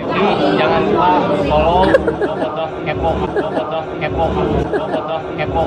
Jadi jangan lupa follow Bobotoh Kepo, Bobotoh Kepo, Bobotoh Kepo.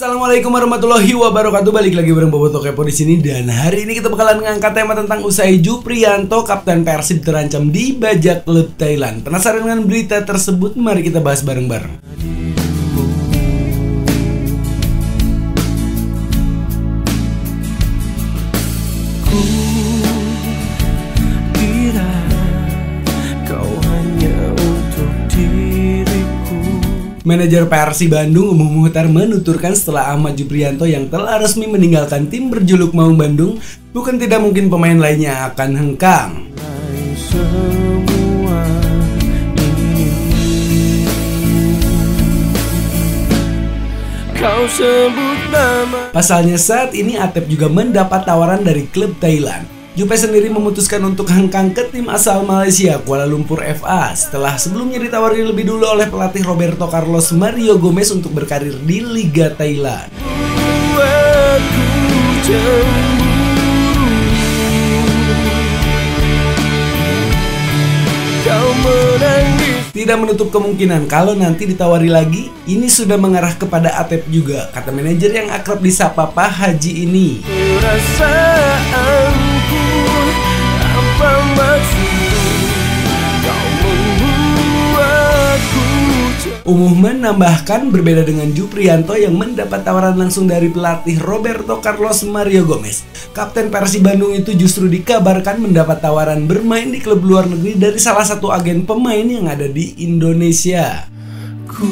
Assalamualaikum warahmatullahi wabarakatuh. Balik lagi bareng Bobotoh Kepo di sini, dan hari ini kita bakalan ngangkat tema tentang usai Jufriyanto, kapten Persib, terancam dibajak klub Thailand. Penasaran dengan berita tersebut? Mari kita bahas bareng-bareng. Manajer Persib Bandung Umuh Muchtar menuturkan setelah Achmad Jufriyanto yang telah resmi meninggalkan tim berjuluk Maung Bandung, bukan tidak mungkin pemain lainnya akan hengkang. Pasalnya saat ini Atep juga mendapat tawaran dari klub Thailand. Jupe sendiri memutuskan untuk hengkang ke tim asal Malaysia, Kuala Lumpur FA, setelah sebelumnya ditawari lebih dulu oleh pelatih Roberto Carlos Mario Gomez untuk berkarir di Liga Thailand. Tidak menutup kemungkinan kalau nanti ditawari lagi, ini sudah mengarah kepada Atep juga, kata manajer yang akrab disapa Pak Haji ini. Umuh menambahkan, berbeda dengan Jufriyanto yang mendapat tawaran langsung dari pelatih Roberto Carlos Mario Gomez, kapten Persib Bandung itu justru dikabarkan mendapat tawaran bermain di klub luar negeri dari salah satu agen pemain yang ada di Indonesia. Ku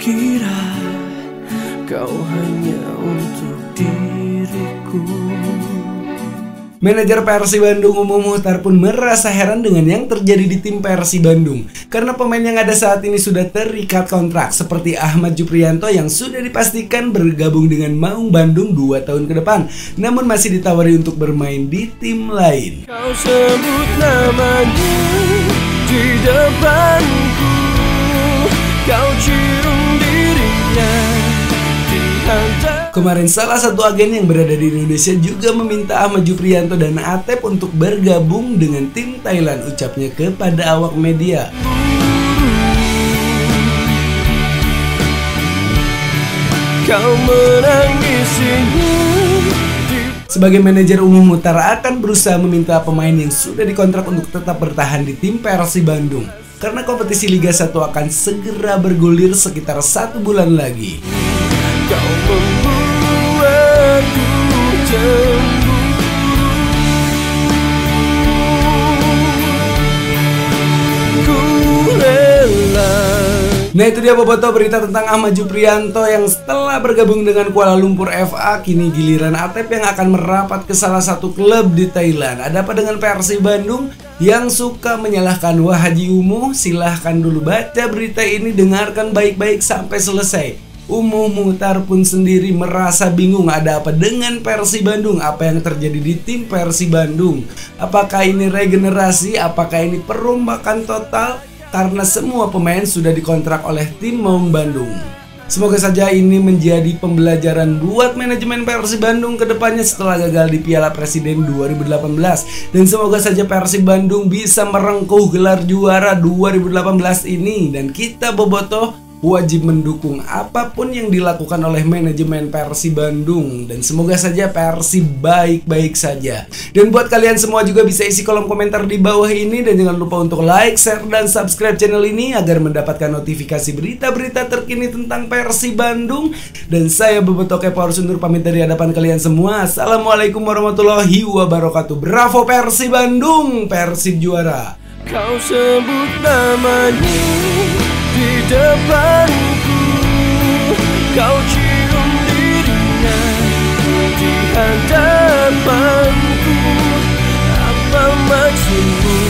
kira kau hanya untuk diriku. Manajer Persib Bandung Umuh Muchtar pun merasa heran dengan yang terjadi di tim Persib Bandung, karena pemain yang ada saat ini sudah terikat kontrak, seperti Achmad Jufriyanto yang sudah dipastikan bergabung dengan Maung Bandung 2 tahun ke depan, namun masih ditawari untuk bermain di tim lain. Kau sebut namanya di depanku, kau cium dirinya. Kemarin salah satu agen yang berada di Indonesia juga meminta Achmad Jufriyanto dan Atep untuk bergabung dengan tim Thailand, ucapnya kepada awak media. Kau sebagai manajer Umuh Muchtar akan berusaha meminta pemain yang sudah dikontrak untuk tetap bertahan di tim Persib Bandung, karena kompetisi Liga 1 akan segera bergulir sekitar 1 bulan lagi. Kau membuatku cemburu, ku rela. Nah, itu dia Bobotoh, berita tentang Achmad Jufriyanto yang setelah bergabung dengan Kuala Lumpur FA, kini giliran Atep yang akan merapat ke salah satu klub di Thailand. Ada apa dengan Persib Bandung yang suka menyalahkan Wah Haji Umuh? Silahkan dulu baca berita ini, dengarkan baik-baik sampai selesai. Umuh Muchtar pun sendiri merasa bingung, ada apa dengan Persib Bandung, apa yang terjadi di tim Persib Bandung. Apakah ini regenerasi, apakah ini perombakan total, karena semua pemain sudah dikontrak oleh tim Maung Bandung. Semoga saja ini menjadi pembelajaran buat manajemen Persib Bandung ke depannya setelah gagal di Piala Presiden 2018. Dan semoga saja Persib Bandung bisa merengkuh gelar juara 2018 ini, dan kita Bobotoh wajib mendukung apapun yang dilakukan oleh manajemen Persib Bandung, dan semoga saja Persib baik-baik saja. Dan buat kalian semua juga bisa isi kolom komentar di bawah ini, dan jangan lupa untuk like, share, dan subscribe channel ini agar mendapatkan notifikasi berita-berita terkini tentang Persib Bandung. Dan saya Bobotoh Kepo harus undur pamit dari hadapan kalian semua. Assalamualaikum warahmatullahi wabarakatuh. Bravo Persib Bandung, Persib juara. Kau sebut namanya di depanku, kau cium dirinya di hadapanku, apa maksudmu?